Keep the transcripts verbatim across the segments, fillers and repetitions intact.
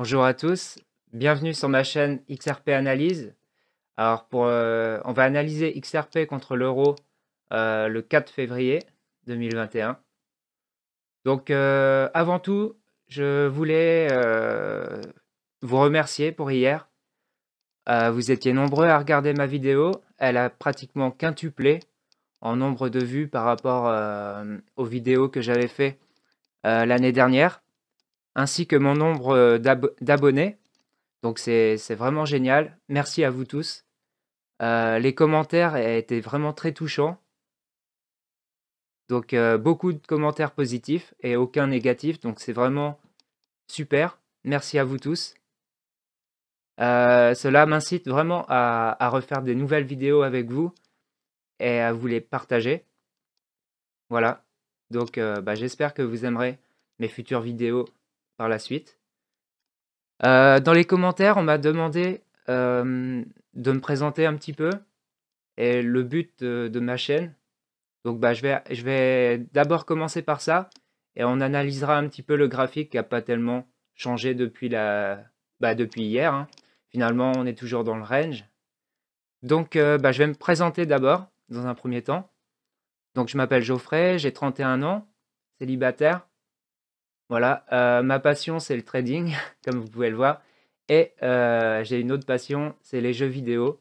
Bonjour à tous, bienvenue sur ma chaîne X R P Analyse. Alors pour, euh, on va analyser X R P contre l'euro euh, le quatre février deux mille vingt et un. Donc euh, avant tout, je voulais euh, vous remercier pour hier. Euh, vous étiez nombreux à regarder ma vidéo, elle a pratiquement quintuplé en nombre de vues par rapport euh, aux vidéos que j'avais fait euh, l'année dernière, ainsi que mon nombre d'abonnés. Donc c'est vraiment génial. Merci à vous tous. Euh, les commentaires étaient vraiment très touchants. Donc euh, beaucoup de commentaires positifs et aucun négatif. Donc c'est vraiment super. Merci à vous tous. Euh, cela m'incite vraiment à, à refaire des nouvelles vidéos avec vous et à vous les partager. Voilà. Donc euh, bah, j'espère que vous aimerez mes futures vidéos par la suite. Euh, dans les commentaires, on m'a demandé euh, de me présenter un petit peu et le but de, de ma chaîne. Donc bah, je vais, je vais d'abord commencer par ça et on analysera un petit peu le graphique qui n'a pas tellement changé depuis, la, bah, depuis hier. Hein. Finalement, on est toujours dans le range. Donc euh, bah, je vais me présenter d'abord dans un premier temps. Donc je m'appelle Geoffrey, j'ai trente et un ans, célibataire. Voilà, euh, ma passion, c'est le trading, comme vous pouvez le voir. Et euh, j'ai une autre passion, c'est les jeux vidéo.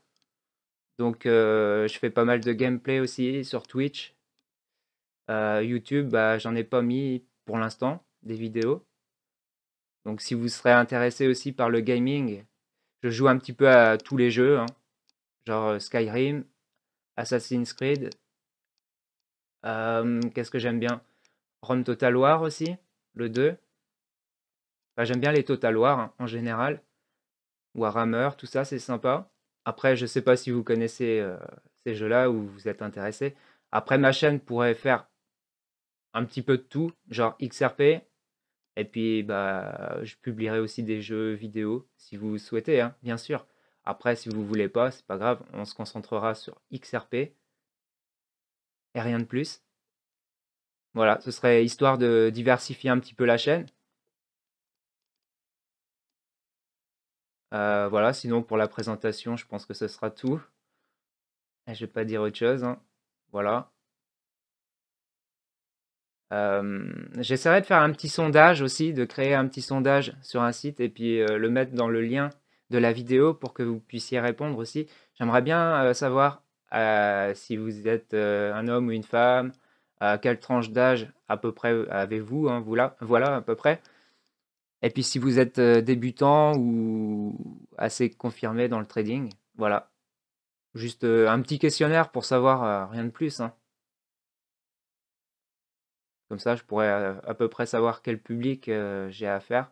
Donc, euh, je fais pas mal de gameplay aussi sur Twitch. Euh, YouTube, bah, j'en ai pas mis pour l'instant, des vidéos. Donc, si vous serez intéressé aussi par le gaming, je joue un petit peu à tous les jeux, hein, genre Skyrim, Assassin's Creed. Euh, Qu'est-ce que j'aime bien? Rome Total War aussi. Le deux. Enfin, j'aime bien les Total War hein, en général. Warhammer, tout ça, c'est sympa. Après, je sais pas si vous connaissez euh, ces jeux-là ou vous êtes intéressé. Après, ma chaîne pourrait faire un petit peu de tout, genre X R P. Et puis, bah, je publierai aussi des jeux vidéo si vous souhaitez, hein, bien sûr. Après, si vous voulez pas, c'est pas grave. On se concentrera sur X R P. Et rien de plus. Voilà, ce serait histoire de diversifier un petit peu la chaîne. Euh, voilà, sinon pour la présentation, je pense que ce sera tout. Je ne vais pas dire autre chose. Hein. Voilà. Euh, J'essaierai de faire un petit sondage aussi, de créer un petit sondage sur un site et puis euh, le mettre dans le lien de la vidéo pour que vous puissiez répondre aussi. J'aimerais bien euh, savoir euh, si vous êtes euh, un homme ou une femme. Euh, quelle tranche d'âge à peu près avez-vous hein, voilà, voilà, à peu près. Et puis si vous êtes euh, débutant ou assez confirmé dans le trading, voilà. Juste euh, un petit questionnaire pour savoir euh, rien de plus. Hein. Comme ça, je pourrais euh, à peu près savoir quel public euh, j'ai à faire.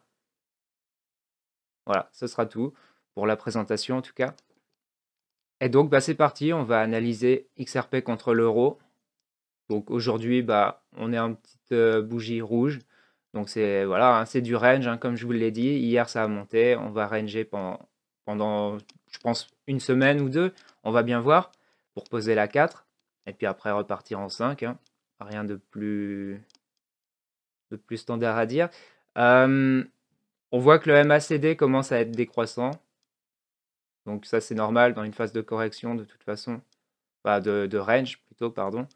Voilà, ce sera tout pour la présentation en tout cas. Et donc, bah, c'est parti, on va analyser X R P contre l'euro. Donc aujourd'hui, bah, on est en petite euh, bougie rouge. Donc c'est voilà, hein, c'est du range, hein, comme je vous l'ai dit. Hier, ça a monté. On va ranger pendant, pendant, je pense, une semaine ou deux. On va bien voir pour poser la quatre. Et puis après, repartir en cinq. Hein. Rien de plus, de plus standard à dire. Euh, on voit que le M A C D commence à être décroissant. Donc ça, c'est normal dans une phase de correction, de toute façon. Enfin, de, de range plutôt, pardon.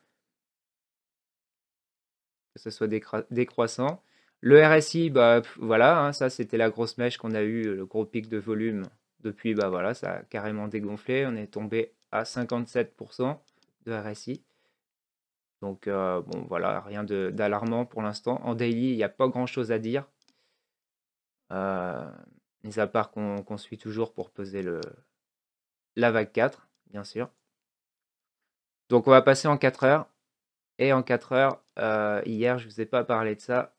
Que ce soit décroissant. Le R S I, bah voilà, hein, ça c'était la grosse mèche qu'on a eu, le gros pic de volume. Depuis, bah voilà, ça a carrément dégonflé. On est tombé à cinquante-sept pour cent de R S I. Donc euh, bon voilà, rien d'alarmant pour l'instant. En daily, il n'y a pas grand chose à dire. Euh, mis à part qu'on qu'on suit toujours pour peser le, la vague quatre, bien sûr. Donc on va passer en quatre heures. Et en quatre heures, euh, hier, je ne vous ai pas parlé de ça.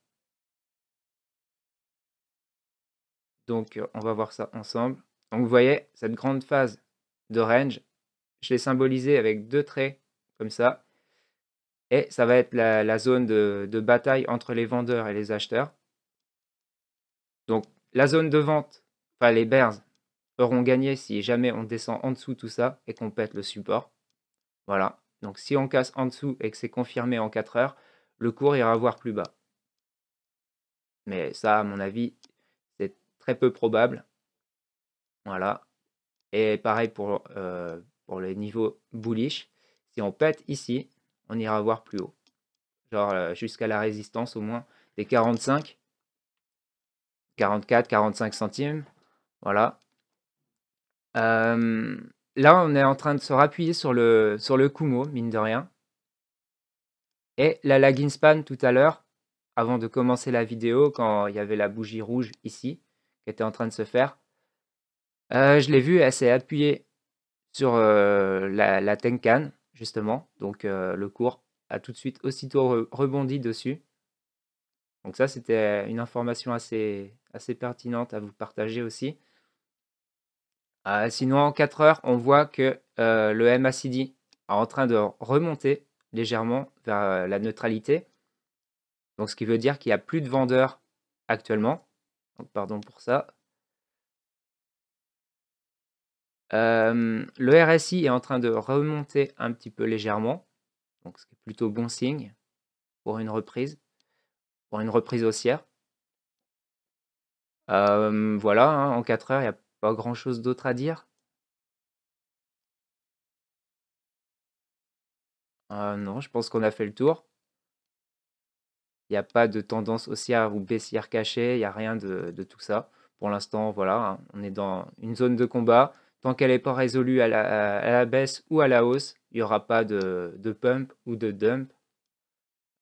Donc, on va voir ça ensemble. Donc, vous voyez, cette grande phase de range, je l'ai symbolisée avec deux traits, comme ça. Et ça va être la, la zone de, de bataille entre les vendeurs et les acheteurs. Donc, la zone de vente, enfin, les bears, auront gagné si jamais on descend en dessous tout ça et qu'on pète le support. Voilà. Donc si on casse en dessous et que c'est confirmé en quatre heures, le cours ira voir plus bas. Mais ça, à mon avis, c'est très peu probable. Voilà. Et pareil pour, euh, pour les niveaux bullish. Si on pète ici, on ira voir plus haut. Genre euh, jusqu'à la résistance au moins des quarante-cinq, quarante-quatre, quarante-cinq centimes. Voilà. Euh, là, on est en train de se rappuyer sur le, sur le Kumo, mine de rien. Et la Laginspan tout à l'heure, avant de commencer la vidéo, quand il y avait la bougie rouge ici, qui était en train de se faire, euh, je l'ai vue, elle s'est appuyée sur euh, la, la Tenkan, justement. Donc euh, le cours a tout de suite aussitôt rebondi dessus. Donc ça, c'était une information assez, assez pertinente à vous partager aussi. Euh, sinon, en quatre heures, on voit que euh, le M A C D est en train de remonter légèrement vers la neutralité. Donc ce qui veut dire qu'il n'y a plus de vendeurs actuellement. Donc pardon pour ça. Euh, le R S I est en train de remonter un petit peu légèrement. Donc ce qui est plutôt bon signe pour une reprise, pour une reprise haussière. Euh, voilà, hein, en quatre heures, il n'y a pas grand chose d'autre à dire. Euh, non, je pense qu'on a fait le tour. Il n'y a pas de tendance haussière ou baissière cachée, il n'y a rien de, de tout ça. Pour l'instant, voilà, hein, on est dans une zone de combat. Tant qu'elle n'est pas résolue à la, à la baisse ou à la hausse, il n'y aura pas de, de pump ou de dump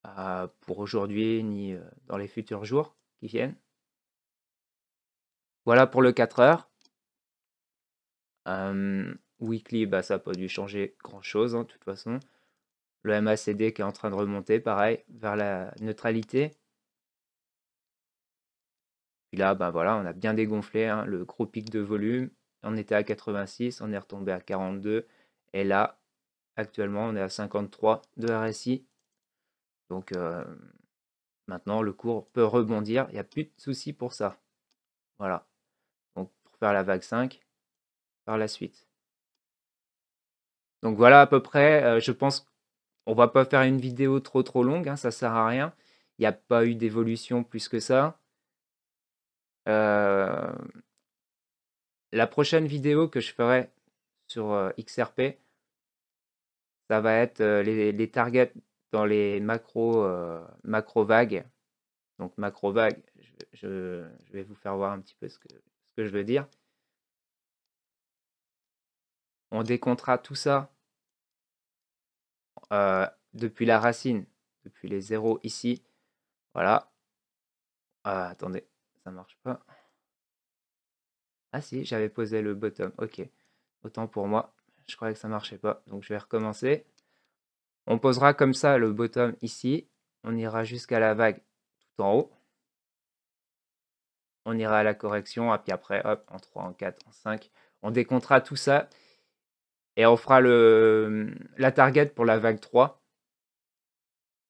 euh, pour aujourd'hui ni dans les futurs jours qui viennent. Voilà pour le quatre heures. Euh, weekly, bah, ça n'a pas dû changer grand-chose, hein, de toute façon. Le M A C D qui est en train de remonter, pareil, vers la neutralité. Puis là, ben voilà, on a bien dégonflé, hein, le gros pic de volume. On était à quatre-vingt-six, on est retombé à quarante-deux. Et là, actuellement, on est à cinquante-trois de R S I. Donc, euh, maintenant, le cours peut rebondir. Il n'y a plus de souci pour ça. Voilà. Donc, pour faire la vague cinq, par la suite. Donc, voilà à peu près, euh, je pense que on va pas faire une vidéo trop trop longue, hein, ça sert à rien. Il n'y a pas eu d'évolution plus que ça. Euh, la prochaine vidéo que je ferai sur euh, X R P, ça va être euh, les, les targets dans les macro, euh, macro vagues. Donc macro vagues, je, je, je vais vous faire voir un petit peu ce que, ce que je veux dire. On décomptera tout ça. Euh, depuis la racine, depuis les zéros ici, voilà. Ah, attendez, ça marche pas. Ah si, j'avais posé le bottom, ok. Autant pour moi, je croyais que ça marchait pas, donc je vais recommencer. On posera comme ça le bottom ici, on ira jusqu'à la vague tout en haut. On ira à la correction, et puis après, hop, en trois, en quatre, en cinq, on décomptera tout ça. Et on fera le, la target pour la vague trois.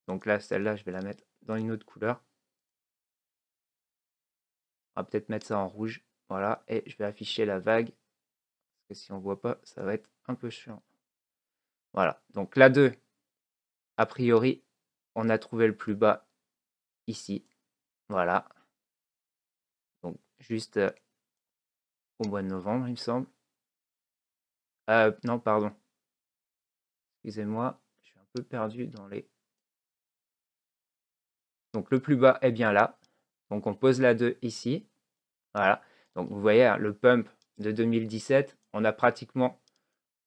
Donc là, celle-là, je vais la mettre dans une autre couleur. On va peut-être mettre ça en rouge. Voilà, et je vais afficher la vague. Parce que si on ne voit pas, ça va être un peu chiant. Voilà, donc la deux, a priori, on a trouvé le plus bas ici. Voilà. Donc juste au mois de novembre, il me semble. Euh, non, pardon. Excusez-moi, je suis un peu perdu dans les... Donc le plus bas est bien là. Donc on pose la deux ici. Voilà. Donc vous voyez, hein, le pump de deux mille dix-sept, on a pratiquement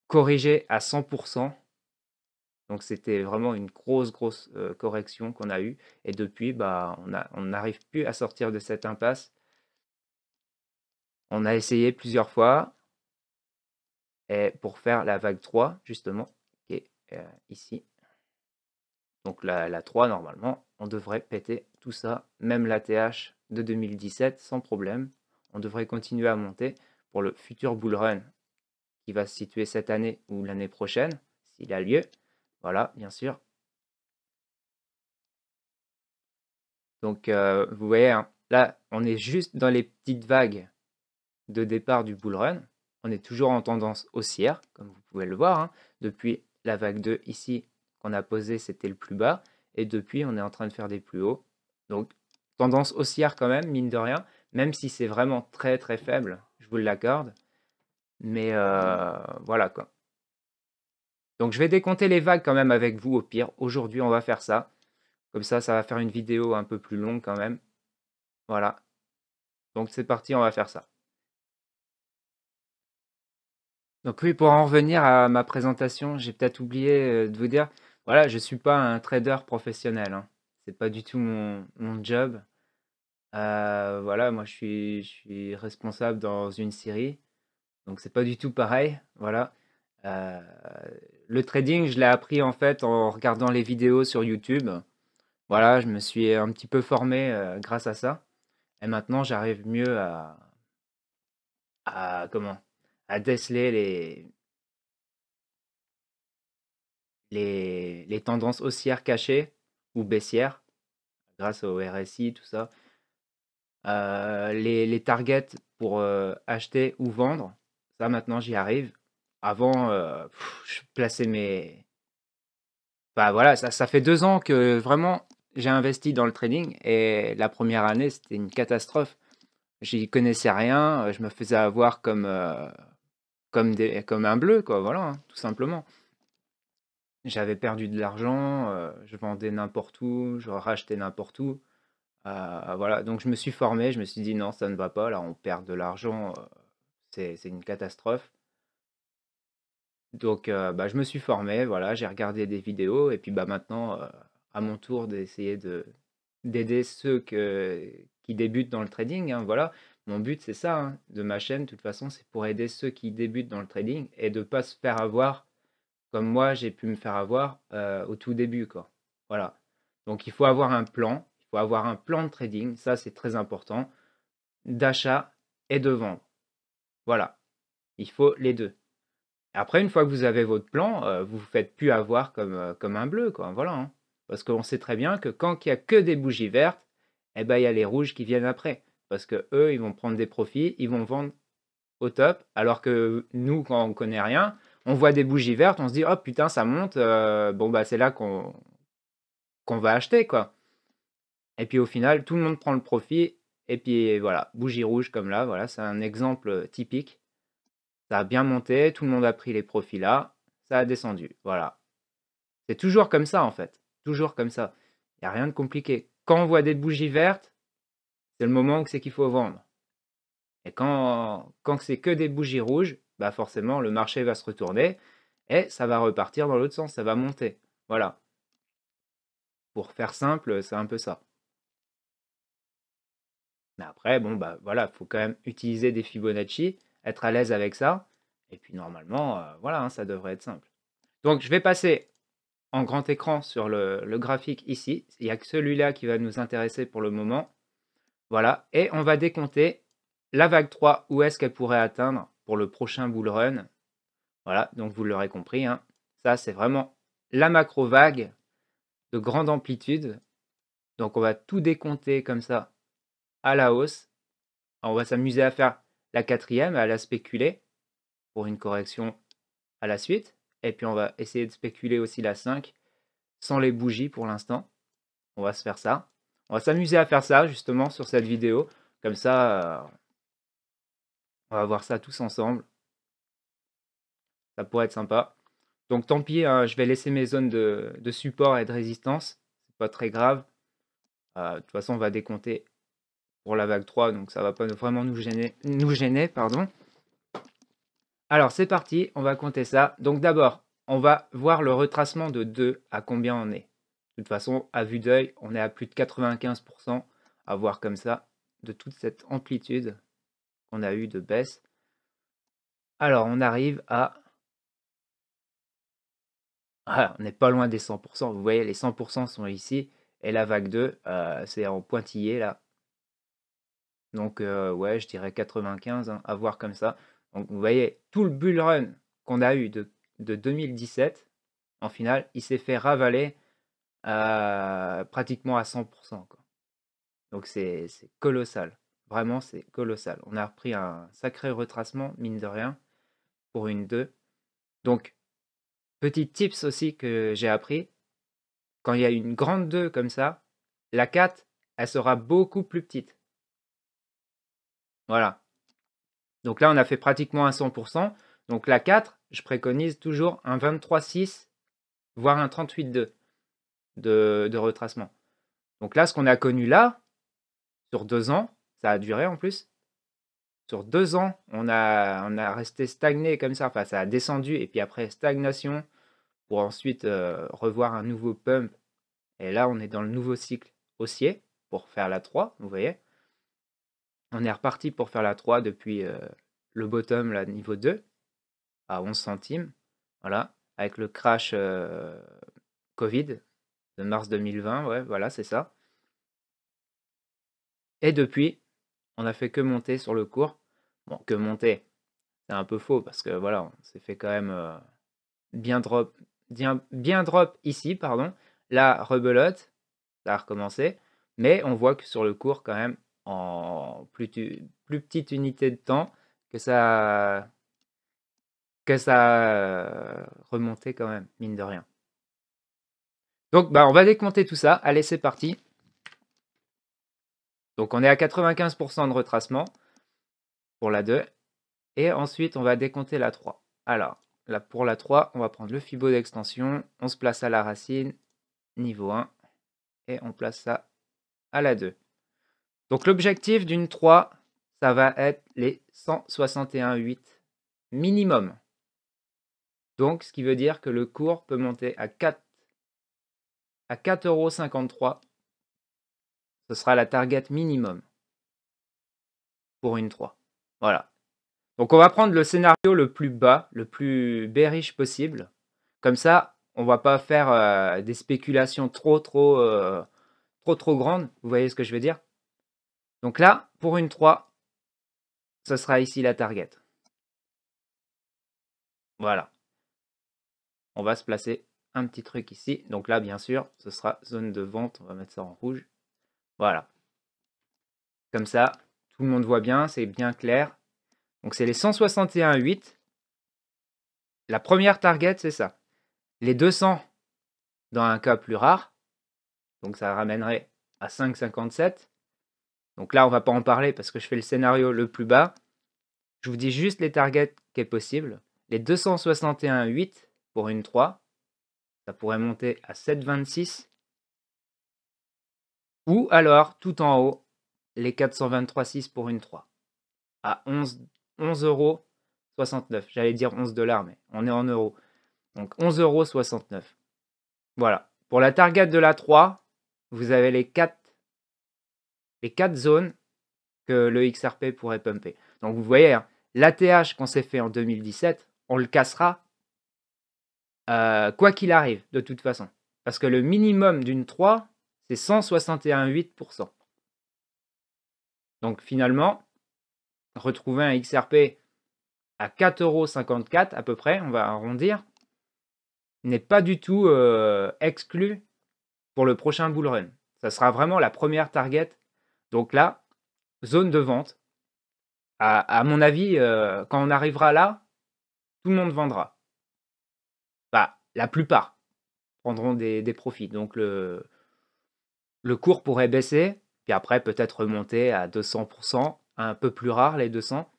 corrigé à cent pour cent. Donc c'était vraiment une grosse, grosse euh, correction qu'on a eue. Et depuis, bah, on n'arrive plus à sortir de cette impasse. On a essayé plusieurs fois. Et pour faire la vague trois, justement, qui est euh, ici. Donc la, la trois, normalement, on devrait péter tout ça, même l'A T H de deux mille dix-sept, sans problème. On devrait continuer à monter pour le futur bull run, qui va se situer cette année ou l'année prochaine, s'il a lieu. Voilà, bien sûr. Donc, euh, vous voyez, hein, là, on est juste dans les petites vagues de départ du bull run. On est toujours en tendance haussière, comme vous pouvez le voir. Hein. Depuis la vague deux, ici, qu'on a posée, c'était le plus bas. Et depuis, on est en train de faire des plus hauts. Donc, tendance haussière quand même, mine de rien. même si c'est vraiment très très faible, je vous l'accorde, mais euh, voilà quoi. Donc je vais décompter les vagues quand même avec vous au pire. Aujourd'hui on va faire ça, comme ça ça va faire une vidéo un peu plus longue quand même. Voilà, donc c'est parti, on va faire ça. Donc oui, pour en revenir à ma présentation, j'ai peut-être oublié de vous dire, voilà, je ne suis pas un trader professionnel, hein. C'est pas du tout mon, mon job. Euh, voilà, moi je suis, je suis responsable dans une série, donc c'est pas du tout pareil, voilà. Euh, le trading, je l'ai appris en fait en regardant les vidéos sur YouTube. Voilà, je me suis un petit peu formé euh, grâce à ça. Et maintenant, j'arrive mieux à, à comment, à déceler les, les, les tendances haussières cachées ou baissières grâce au R S I, tout ça. Euh, les, les targets pour euh, acheter ou vendre, ça maintenant j'y arrive. Avant, euh, pff, je plaçais mes... Bah enfin, voilà, ça, ça fait deux ans que vraiment j'ai investi dans le trading et la première année c'était une catastrophe. J'y connaissais rien, je me faisais avoir comme, euh, comme, des, comme un bleu, quoi, voilà, hein, tout simplement. J'avais perdu de l'argent, euh, je vendais n'importe où, je rachetais n'importe où. Euh, voilà, donc je me suis formé, je me suis dit non, ça ne va pas, là on perd de l'argent, euh, c'est c'est une catastrophe. Donc euh, bah, je me suis formé, voilà, j'ai regardé des vidéos et puis bah, maintenant, euh, à mon tour d'essayer de d'aider ceux que, qui débutent dans le trading, hein, voilà. Mon but c'est ça, hein, de ma chaîne, de toute façon, c'est pour aider ceux qui débutent dans le trading et de ne pas se faire avoir comme moi j'ai pu me faire avoir euh, au tout début, quoi. Voilà. Donc il faut avoir un plan, il faut avoir un plan de trading, ça c'est très important, d'achat et de vente. Voilà, il faut les deux. Après, une fois que vous avez votre plan, euh, vous ne vous faites plus avoir comme, euh, comme un bleu, quoi, voilà, hein. Parce qu'on sait très bien que quand il n'y a que des bougies vertes, eh ben, il y a les rouges qui viennent après. Parce qu'eux, ils vont prendre des profits, ils vont vendre au top. Alors que nous, quand on ne connaît rien, on voit des bougies vertes, on se dit « Oh putain, ça monte, euh, bon bah c'est là qu'on qu'on va acheter, quoi. » Et puis au final, tout le monde prend le profit. Et puis voilà, bougie rouge comme là, voilà, c'est un exemple typique. Ça a bien monté, tout le monde a pris les profits là, ça a descendu, voilà. C'est toujours comme ça en fait, toujours comme ça. Il n'y a rien de compliqué. Quand on voit des bougies vertes, c'est le moment où c'est qu'il faut vendre. Et quand, quand c'est que des bougies rouges, bah forcément le marché va se retourner et ça va repartir dans l'autre sens, ça va monter, voilà. Pour faire simple, c'est un peu ça. Mais après, bon bah voilà, il faut quand même utiliser des Fibonacci, être à l'aise avec ça, et puis normalement, euh, voilà, hein, ça devrait être simple. Donc je vais passer en grand écran sur le, le graphique ici, il n'y a que celui-là qui va nous intéresser pour le moment, voilà, et on va décompter la vague trois, où est-ce qu'elle pourrait atteindre pour le prochain bull run, voilà, donc vous l'aurez compris, hein. Ça c'est vraiment la macro vague de grande amplitude, donc on va tout décompter comme ça à la hausse. Alors, on va s'amuser à faire la quatrième, à la spéculer pour une correction à la suite. Et puis, on va essayer de spéculer aussi la cinq sans les bougies pour l'instant. On va se faire ça. On va s'amuser à faire ça, justement, sur cette vidéo. Comme ça, euh, on va voir ça tous ensemble. Ça pourrait être sympa. Donc, tant pis, hein, je vais laisser mes zones de, de support et de résistance. C'est pas très grave. Euh, de toute façon, on va décompter pour la vague trois, donc ça va pas vraiment nous gêner, nous gêner, pardon. Alors c'est parti, on va compter ça. Donc d'abord, on va voir le retracement de deux, à combien on est. De toute façon, à vue d'œil, on est à plus de quatre-vingt-quinze pour cent à voir comme ça, de toute cette amplitude qu'on a eu de baisse. Alors on arrive à... Ah, on n'est pas loin des cent pour cent, vous voyez, les cent pour cent sont ici, et la vague deux, euh, c'est en pointillé là. Donc, euh, ouais, je dirais quatre-vingt-quinze, hein, à voir comme ça. Donc, vous voyez, tout le bull run qu'on a eu de, de deux mille dix-sept, en finale, il s'est fait ravaler euh, pratiquement à cent pour cent. Quoi. Donc, c'est colossal. Vraiment, c'est colossal. On a repris un sacré retracement, mine de rien, pour une deux. Donc, petit tips aussi que j'ai appris, quand il y a une grande deux comme ça, la quatre, elle sera beaucoup plus petite. Voilà. Donc là, on a fait pratiquement un cent pour cent. Donc la quatre, je préconise toujours un vingt-trois virgule six, voire un trente-huit virgule deux de, de retracement. Donc là, ce qu'on a connu là, sur deux ans, ça a duré en plus. Sur deux ans, on a, on a resté stagné comme ça. Enfin, ça a descendu et puis après stagnation pour ensuite euh, revoir un nouveau pump. Et là, on est dans le nouveau cycle haussier pour faire la trois, vous voyez. On est reparti pour faire la trois depuis euh, le bottom, là, niveau deux, à onze centimes. Voilà, avec le crash euh, Covid de mars deux mille vingt, ouais, voilà, c'est ça. Et depuis, on n'a fait que monter sur le cours. Bon, que monter, c'est un peu faux parce que voilà, on s'est fait quand même euh, bien drop, bien, bien drop ici, pardon. Là, rebelote, ça a recommencé. Mais on voit que sur le cours, quand même, en plus, plus petite unité de temps, que ça, que ça remontait quand même, mine de rien. Donc, bah, on va décompter tout ça. Allez, c'est parti. Donc, on est à quatre-vingt-quinze pour cent de retracement pour la deux. Et ensuite, on va décompter la trois. Alors, là, pour la trois, on va prendre le Fibo d'extension. On se place à la racine, niveau un. Et on place ça à la deux. Donc, l'objectif d'une trois, ça va être les cent soixante et un virgule huit minimum. Donc, ce qui veut dire que le cours peut monter à quatre virgule cinquante-trois euros. Ce sera la target minimum pour une trois. Voilà. Donc, on va prendre le scénario le plus bas, le plus bearish possible. Comme ça, on ne va pas faire euh, des spéculations trop, trop, euh, trop, trop grandes. Vous voyez ce que je veux dire? Donc là, pour une trois, ce sera ici la target. Voilà. On va se placer un petit truc ici. Donc là, bien sûr, ce sera zone de vente. On va mettre ça en rouge. Voilà. Comme ça, tout le monde voit bien, c'est bien clair. Donc c'est les cent soixante et un virgule huit. La première target, c'est ça. Les deux cents, dans un cas plus rare. Donc ça ramènerait à cinq virgule cinquante-sept. Donc là, on ne va pas en parler parce que je fais le scénario le plus bas. Je vous dis juste les targets qui est possible. Les deux cent soixante et un virgule huit pour une trois. Ça pourrait monter à sept virgule vingt-six. Ou alors, tout en haut, les quatre cent vingt-trois virgule six pour une trois. À onze virgule soixante-neuf euros. J'allais dire onze dollars, mais on est en euros. Donc onze virgule soixante-neuf euros. Voilà. Pour la target de la trois, vous avez les quatre, les quatre zones que le X R P pourrait pumper. Donc vous voyez, hein, l'A T H qu'on s'est fait en deux mille dix-sept, on le cassera euh, quoi qu'il arrive, de toute façon. Parce que le minimum d'une trois... c'est cent soixante et un virgule huit pour cent. Donc finalement, retrouver un X R P à quatre virgule cinquante-quatre euros à peu près, on va arrondir, n'est pas du tout euh, exclu pour le prochain bull run. Ça sera vraiment la première target. Donc là, zone de vente. À, à mon avis, euh, quand on arrivera là, tout le monde vendra. Bah, la plupart prendront des, des profits. Donc le... Le cours pourrait baisser, puis après peut-être remonter à deux cents pour cent, un peu plus rare les deux cents.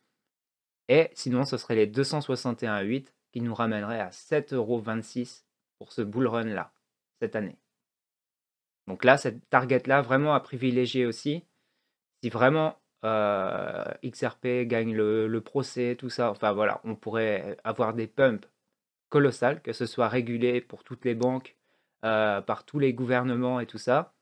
Et sinon, ce serait les deux cent soixante et un virgule huit qui nous ramèneraient à sept virgule vingt-six euros pour ce bull run-là, cette année. Donc là, cette target-là, vraiment à privilégier aussi. Si vraiment euh, X R P gagne le, le procès, tout ça, enfin voilà, on pourrait avoir des pumps colossales, que ce soit régulé pour toutes les banques, euh, par tous les gouvernements et tout ça.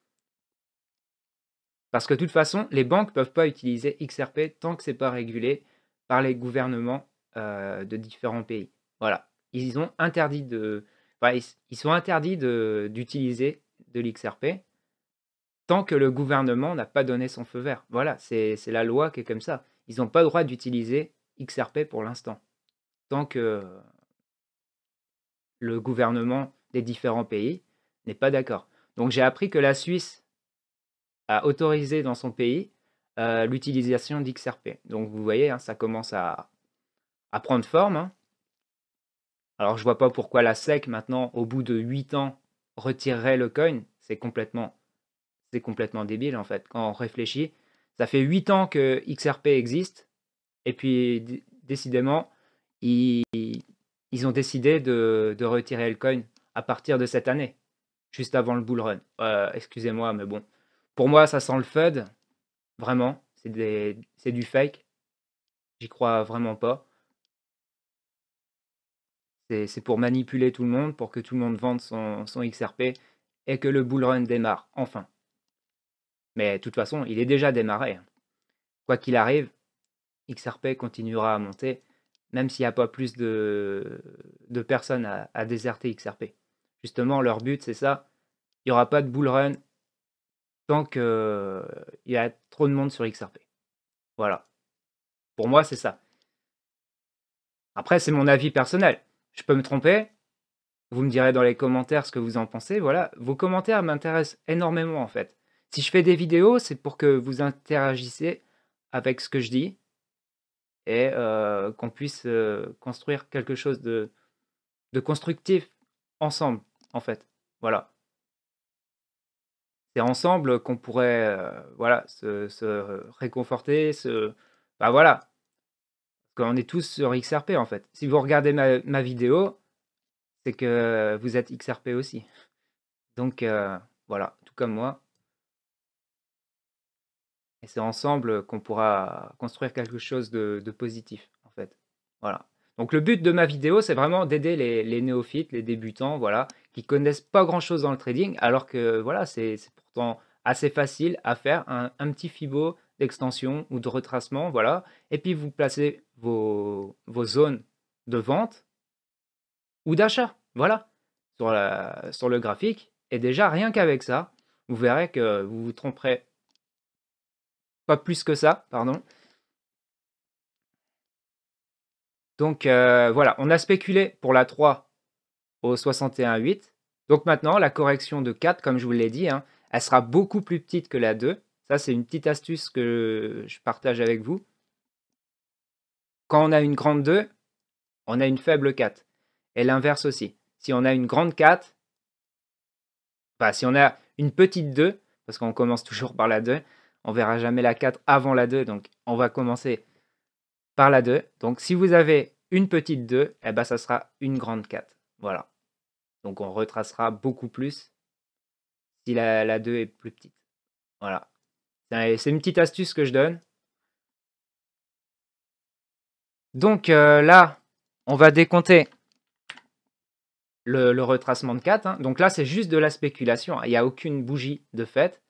Parce que de toute façon, les banques ne peuvent pas utiliser X R P tant que ce n'est pas régulé par les gouvernements euh, de différents pays. Voilà. Ils ont interdit de, enfin, ils sont interdits d'utiliser de, de l'X R P tant que le gouvernement n'a pas donné son feu vert. Voilà, c'est la loi qui est comme ça. Ils n'ont pas le droit d'utiliser X R P pour l'instant. Tant que le gouvernement des différents pays n'est pas d'accord. Donc j'ai appris que la Suisse a autorisé dans son pays euh, l'utilisation d'X R P. Donc vous voyez, hein, ça commence à, à prendre forme. Hein. Alors je vois pas pourquoi la S E C maintenant, au bout de huit ans, retirerait le coin. C'est complètement, c'est complètement débile en fait. Quand on réfléchit, Ça fait huit ans que X R P existe, et puis décidément, ils, ils ont décidé de, de retirer le coin à partir de cette année, juste avant le bull run. Euh, excusez-moi, mais bon. Pour moi, ça sent le F U D, vraiment, c'est du fake, j'y crois vraiment pas. C'est pour manipuler tout le monde, pour que tout le monde vende son, son X R P et que le bull run démarre, enfin. Mais de toute façon, il est déjà démarré. Quoi qu'il arrive, X R P continuera à monter, même s'il n'y a pas plus de, de personnes à, à déserter X R P. Justement, leur but, c'est ça. Il n'y aura pas de bull run tant qu'il euh, y a trop de monde sur X R P. Voilà. Pour moi, c'est ça. Après, c'est mon avis personnel. Je peux me tromper, vous me direz dans les commentaires ce que vous en pensez, voilà. Vos commentaires m'intéressent énormément en fait. Si je fais des vidéos, c'est pour que vous interagissiez avec ce que je dis et euh, qu'on puisse euh, construire quelque chose de, de constructif ensemble en fait, voilà. C'est ensemble qu'on pourrait euh, voilà, se, se réconforter, se... Bah voilà. Quand on est tous sur X R P en fait. Si vous regardez ma, ma vidéo, c'est que vous êtes X R P aussi. Donc euh, voilà, tout comme moi. Et c'est ensemble qu'on pourra construire quelque chose de, de positif en fait. Voilà. Donc le but de ma vidéo, c'est vraiment d'aider les, les néophytes, les débutants, voilà, qui connaissent pas grand chose dans le trading, alors que voilà, c'est pourtant assez facile à faire, un, un petit fibo d'extension ou de retracement, voilà. Et puis vous placez vos, vos zones de vente ou d'achat, voilà, sur, la, sur le graphique. Et déjà, rien qu'avec ça, vous verrez que vous vous tromperez pas plus que ça, pardon. Donc euh, voilà, on a spéculé pour la trois au soixante et un virgule huit. Donc maintenant, la correction de quatre, comme je vous l'ai dit, hein, elle sera beaucoup plus petite que la deux. Ça, c'est une petite astuce que je partage avec vous. Quand on a une grande deux, on a une faible quatre. Et l'inverse aussi. Si on a une grande quatre, enfin, si on a une petite deux, parce qu'on commence toujours par la deux, on ne verra jamais la quatre avant la deux, donc on va commencer par la deux. Donc, si vous avez une petite deux, eh ben, ça sera une grande quatre. Voilà. Donc, on retracera beaucoup plus si la, la deux est plus petite. Voilà. C'est une petite astuce que je donne. Donc euh, là, on va décompter le, le retracement de quatre. Hein. Donc là, c'est juste de la spéculation. Il n'y a aucune bougie de fait.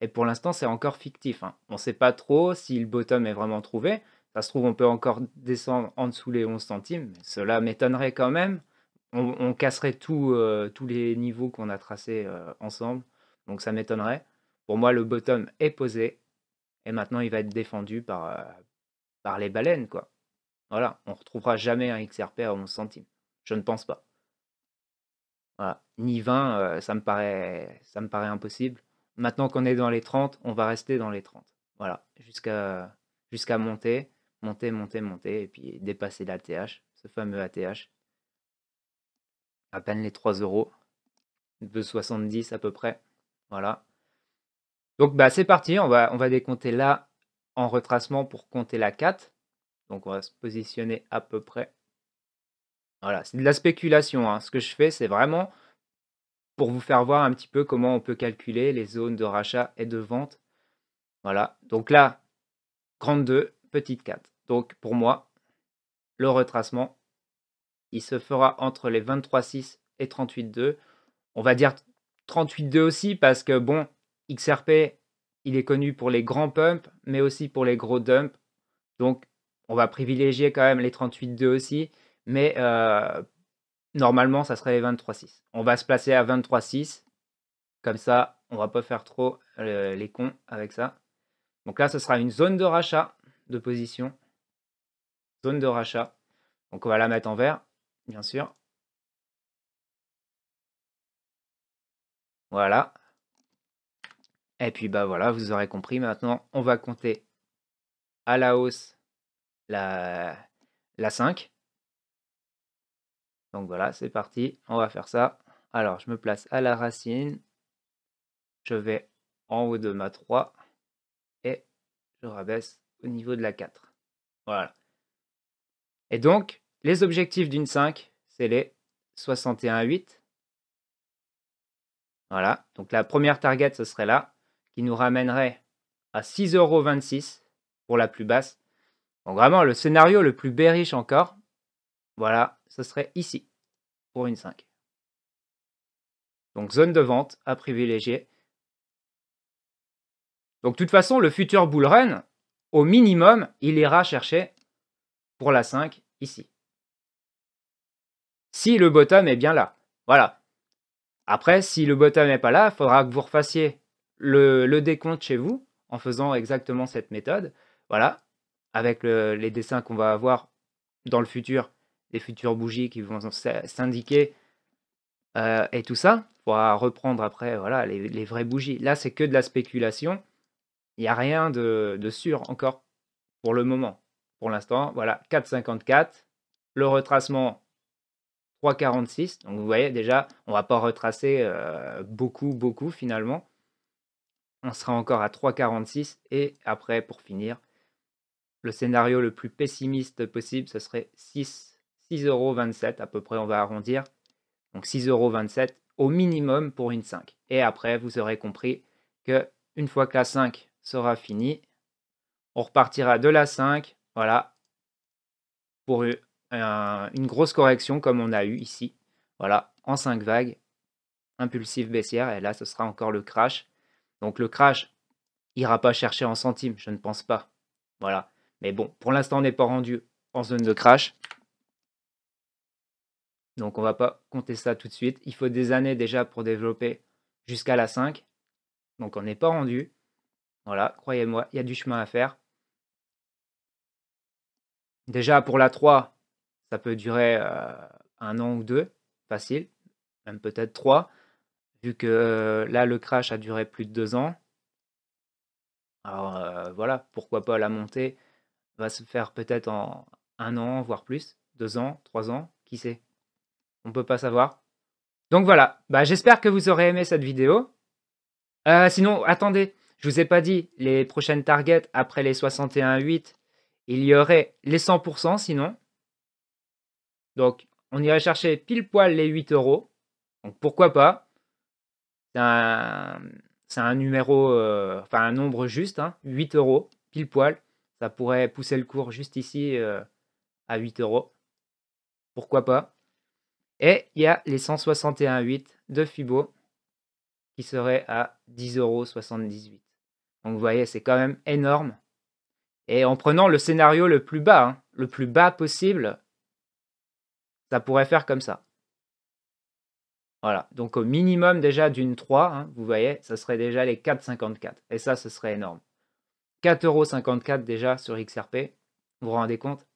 Et pour l'instant, c'est encore fictif. Hein. On ne sait pas trop si le bottom est vraiment trouvé. Ça se trouve, on peut encore descendre en dessous les onze centimes. Cela m'étonnerait quand même. On, on casserait tout, euh, tous les niveaux qu'on a tracés euh, ensemble. Donc ça m'étonnerait. Pour moi, le bottom est posé et maintenant il va être défendu par, euh, par les baleines, quoi. Voilà, on ne retrouvera jamais un X R P à onze centimes. Je ne pense pas. Voilà, ni vingt, euh, ça me paraît, ça me paraît impossible. Maintenant qu'on est dans les trente, on va rester dans les trente. Voilà, jusqu'à jusqu'à monter, monter, monter, monter et puis dépasser l'A T H, ce fameux A T H. À peine les trois euros, deux virgule soixante-dix à peu près. Voilà. Donc bah, c'est parti, on va, on va décompter là en retracement pour compter la quatre. Donc on va se positionner à peu près. Voilà, c'est de la spéculation. Hein. Ce que je fais, c'est vraiment pour vous faire voir un petit peu comment on peut calculer les zones de rachat et de vente. Voilà, donc là, grande deux, petite quatre. Donc pour moi, le retracement, il se fera entre les vingt-trois virgule six et trente-huit virgule deux. On va dire trente-huit virgule deux aussi parce que bon... X R P, il est connu pour les grands pumps, mais aussi pour les gros dumps. Donc, on va privilégier quand même les trente-huit virgule deux aussi. Mais euh, normalement, ça serait les vingt-trois virgule six. On va se placer à vingt-trois virgule six. Comme ça, on ne va pas faire trop euh, les cons avec ça. Donc là, ce sera une zone de rachat de position. Zone de rachat. Donc, on va la mettre en vert, bien sûr. Voilà. Et puis bah voilà, vous aurez compris. Maintenant, on va compter à la hausse la, la cinq. Donc voilà, c'est parti. On va faire ça. Alors, je me place à la racine. Je vais en haut de ma trois. Et je rabaisse au niveau de la quatre. Voilà. Et donc, les objectifs d'une cinq, c'est les soixante et un virgule huit. Voilà. Donc, la première target, ce serait là, qui nous ramènerait à six virgule vingt-six euros pour la plus basse. Donc, vraiment, le scénario le plus bearish encore, voilà, ce serait ici, pour une cinq. Donc, zone de vente à privilégier. Donc, de toute façon, le futur bull run, au minimum, il ira chercher pour la cinq, ici. Si le bottom est bien là. Voilà. Après, si le bottom n'est pas là, il faudra que vous refassiez le, le décompte chez vous, en faisant exactement cette méthode. Voilà. Avec le, les dessins qu'on va avoir dans le futur, les futures bougies qui vont s'indiquer euh, et tout ça. Il faudra reprendre après voilà, les, les vraies bougies. Là, c'est que de la spéculation. Il n'y a rien de, de sûr encore pour le moment. Pour l'instant, voilà, quatre virgule cinquante-quatre. Le retracement, trois virgule quarante-six. Donc, vous voyez, déjà, on ne va pas retracer euh, beaucoup, beaucoup, finalement. On sera encore à trois virgule quarante-six. Et après, pour finir, le scénario le plus pessimiste possible, ce serait six virgule vingt-sept euros à peu près, on va arrondir. Donc, six virgule vingt-sept euros au minimum pour une cinq. Et après, vous aurez compris que une fois que la cinq sera finie, on repartira de la cinq, voilà, pour une, un, une grosse correction comme on a eu ici, voilà, en cinq vagues, impulsive baissière, et là, ce sera encore le crash. Donc, le crash ira pas chercher en centimes, je ne pense pas, voilà. Mais bon, pour l'instant, on n'est pas rendu en zone de crash, donc on va pas compter ça tout de suite. Il faut des années déjà pour développer jusqu'à la cinq, donc on n'est pas rendu. Voilà, croyez-moi, il y a du chemin à faire. Déjà, pour la trois, ça peut durer euh, un an ou deux, facile, même peut-être trois, vu que euh, là, le crash a duré plus de deux ans. Alors, euh, voilà, pourquoi pas la montée va se faire peut-être en un an, voire plus, deux ans, trois ans, qui sait? On ne peut pas savoir. Donc voilà, bah, j'espère que vous aurez aimé cette vidéo. Euh, sinon, attendez, je vous ai pas dit, les prochaines targets après les soixante et un virgule huit, il y aurait les cent pour cent sinon. Donc, on irait chercher pile poil les huit euros. Donc, pourquoi pas? C'est un, un numéro, euh, enfin un nombre juste, hein, huit euros, pile poil. Ça pourrait pousser le cours juste ici euh, à huit euros. Pourquoi pas? Et il y a les cent soixante et un virgule huit de Fibo qui serait à dix virgule soixante-dix-huit euros. Donc vous voyez, c'est quand même énorme. Et en prenant le scénario le plus bas, hein, le plus bas possible, ça pourrait faire comme ça. Voilà, donc au minimum déjà d'une trois, hein, vous voyez, ça serait déjà les quatre virgule cinquante-quatre. Et ça, ce serait énorme. quatre virgule cinquante-quatre euros déjà sur X R P, vous vous rendez compte?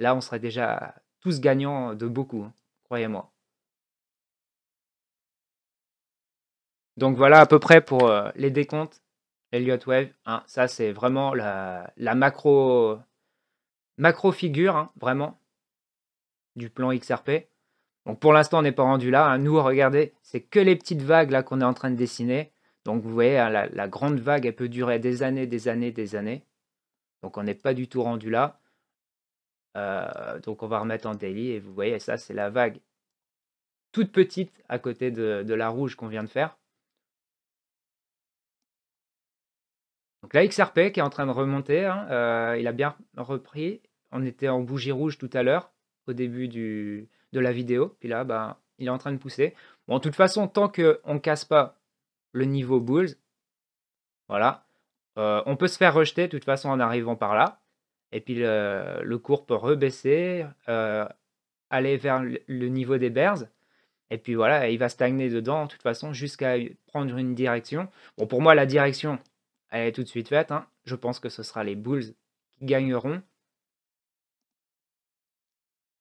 Là, on serait déjà tous gagnants de beaucoup, hein, croyez-moi. Donc voilà à peu près pour euh, les décomptes, Elliott Wave, hein, ça c'est vraiment la, la macro, macro figure, hein, vraiment, du plan X R P. Donc pour l'instant on n'est pas rendu là, hein. Nous regardez, c'est que les petites vagues là qu'on est en train de dessiner. Donc vous voyez, hein, la, la grande vague elle peut durer des années, des années, des années. Donc on n'est pas du tout rendu là. Euh, donc on va remettre en daily et vous voyez ça c'est la vague toute petite à côté de, de la rouge qu'on vient de faire. Donc la X R P qui est en train de remonter, hein, euh, il a bien repris. On était en bougie rouge tout à l'heure, au début du, de la vidéo. Puis là, bah, il est en train de pousser. Bon, de toute façon, tant qu'on ne casse pas le niveau bulls, voilà, euh, on peut se faire rejeter de toute façon en arrivant par là. Et puis le, le cours peut rebaisser, euh, aller vers le niveau des bears. Et puis voilà, il va stagner dedans de toute façon jusqu'à prendre une direction. Bon, pour moi, la direction... elle est tout de suite faite, hein. Je pense que ce sera les bulls qui gagneront.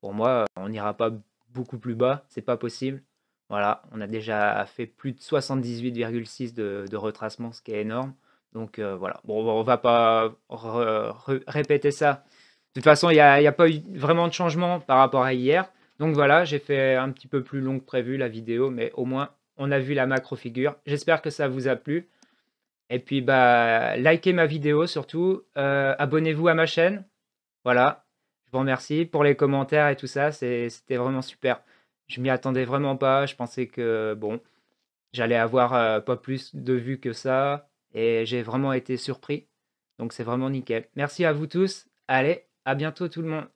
Pour moi, on n'ira pas beaucoup plus bas, c'est pas possible. Voilà, on a déjà fait plus de soixante-dix-huit virgule six de, de retracement, ce qui est énorme. Donc euh, voilà, bon, on va pas re, re, répéter ça. De toute façon, il n'y a, a pas eu vraiment de changement par rapport à hier. Donc voilà, j'ai fait un petit peu plus long que prévu la vidéo, mais au moins on a vu la macro figure. J'espère que ça vous a plu. Et puis, bah, likez ma vidéo surtout. Euh, Abonnez-vous à ma chaîne. Voilà. Je vous remercie pour les commentaires et tout ça. C'était vraiment super. Je m'y attendais vraiment pas. Je pensais que, bon, j'allais avoir euh, pas plus de vues que ça. Et j'ai vraiment été surpris. Donc, c'est vraiment nickel. Merci à vous tous. Allez, à bientôt tout le monde.